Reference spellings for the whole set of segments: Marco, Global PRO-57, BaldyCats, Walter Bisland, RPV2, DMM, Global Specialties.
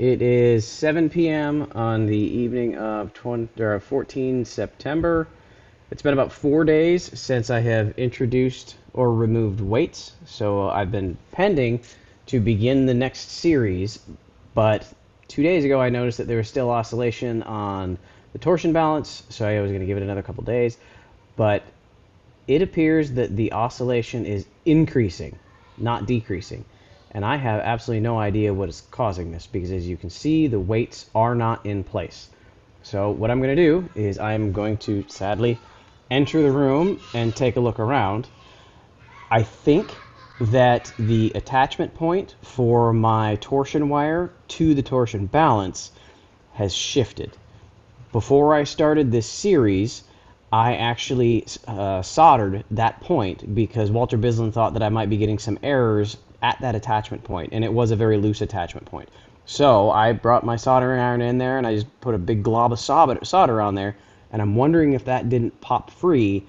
It is 7 p.m. on the evening of 14 September. It's been about 4 days since I have introduced or removed weights, so I've been pending to begin the next series, but 2 days ago I noticed that there was still oscillation on the torsion balance, so I was going to give it another couple days, but it appears that the oscillation is increasing, not decreasing, and I have absolutely no idea what is causing this, because as you can see, the weights are not in place. So what I'm going to do is I'm going to sadly enter the room and take a look around. I think that the attachment point for my torsion wire to the torsion balance has shifted. Before I started this series, I actually soldered that point because Walter Bisland thought that I might be getting some errors at that attachment point, and it was a very loose attachment point. So I brought my soldering iron in there and I just put a big glob of solder on there, and I'm wondering if that didn't pop free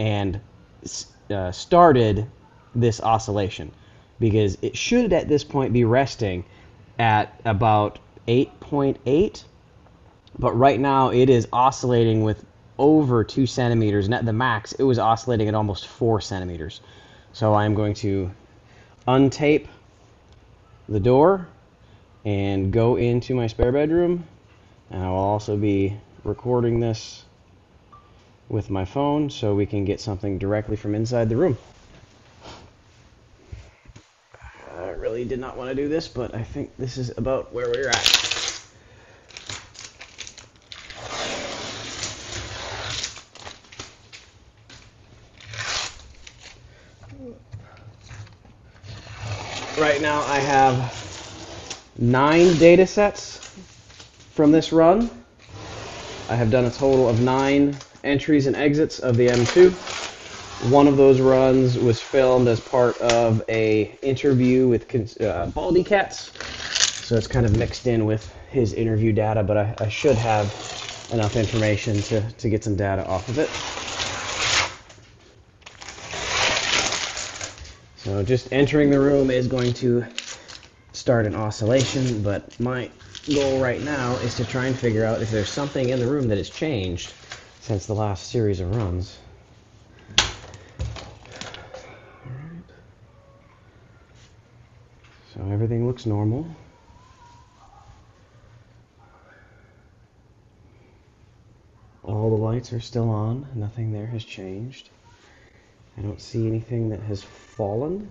and started this oscillation, because it should at this point be resting at about 8.8, but right now it is oscillating with over 2 centimeters, and at the max it was oscillating at almost 4 centimeters. So I'm going to untape the door and go into my spare bedroom, and I will also be recording this with my phone so we can get something directly from inside the room. I really did not want to do this, but I think this is about where we're at. Right now I have 9 data sets from this run. I have done a total of 9 entries and exits of the M2. One of those runs was filmed as part of a interview with BaldyCats, so it's kind of mixed in with his interview data, but I should have enough information to get some data off of it. So just entering the room is going to start an oscillation, but my goal right now is to try and figure out if there's something in the room that has changed since the last series of runs. All right. So everything looks normal. All the lights are still on. Nothing there has changed. I don't see anything that has fallen.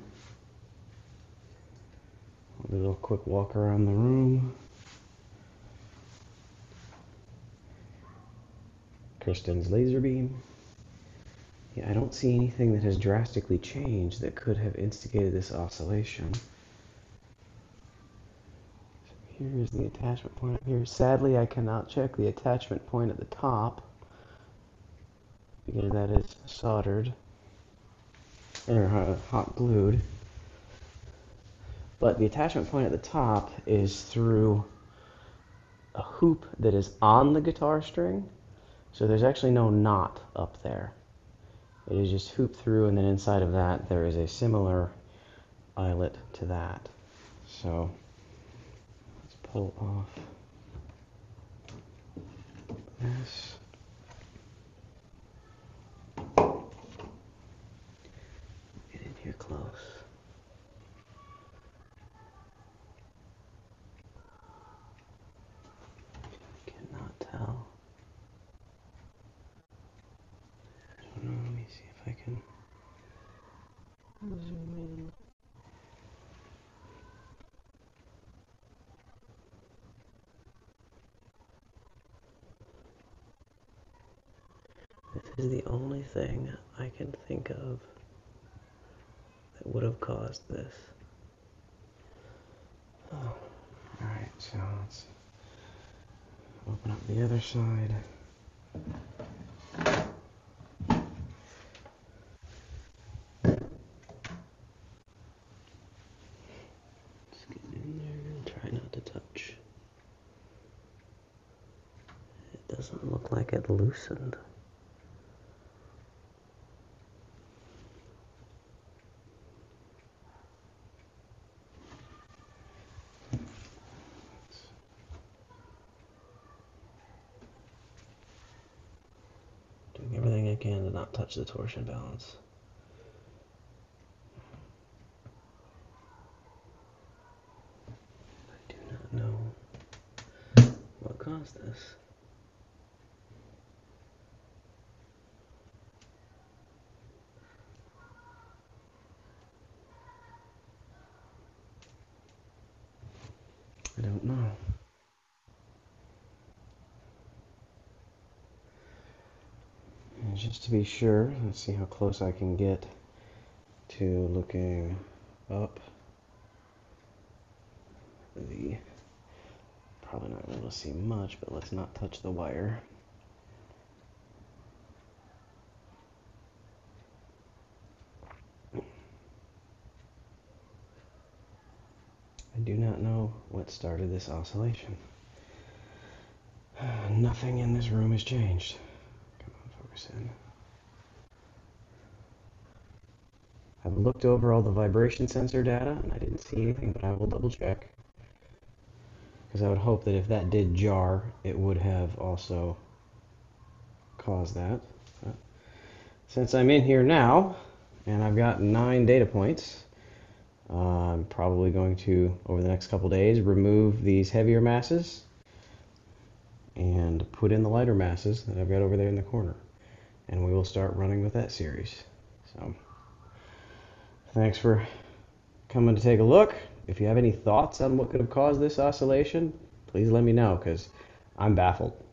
I'll do a little quick walk around the room. Kristen's laser beam. Yeah, I don't see anything that has drastically changed that could have instigated this oscillation. So here is the attachment point up here. Sadly, I cannot check the attachment point at the top because that is soldered or hot glued, but the attachment point at the top is through a hoop that is on the guitar string, so there's actually no knot up there. It is just hooped through, and then inside of that there is a similar eyelet to that. So let's pull off this. You're close. Cannot tell. I don't know, let me see if I can zoom in. This is the only thing I can think of would have caused this. Oh. All right, so let's open up the other side. Just get in there and try not to touch. It doesn't look like it loosened. not touch the torsion balance. I do not know what caused this. I don't know. And just to be sure, let's see how close I can get to looking up. Probably not able to see much, but let's not touch the wire. I do not know what started this oscillation. Nothing in this room has changed. Come on, focus in. I've looked over all the vibration sensor data and I didn't see anything, but I will double check. Because I would hope that if that did jar, it would have also caused that. But since I'm in here now, and I've got 9 data points, I'm probably going to, over the next couple days, remove these heavier masses and put in the lighter masses that I've got over there in the corner. And we will start running with that series. So, thanks for coming to take a look. If you have any thoughts on what could have caused this oscillation, please let me know, because I'm baffled.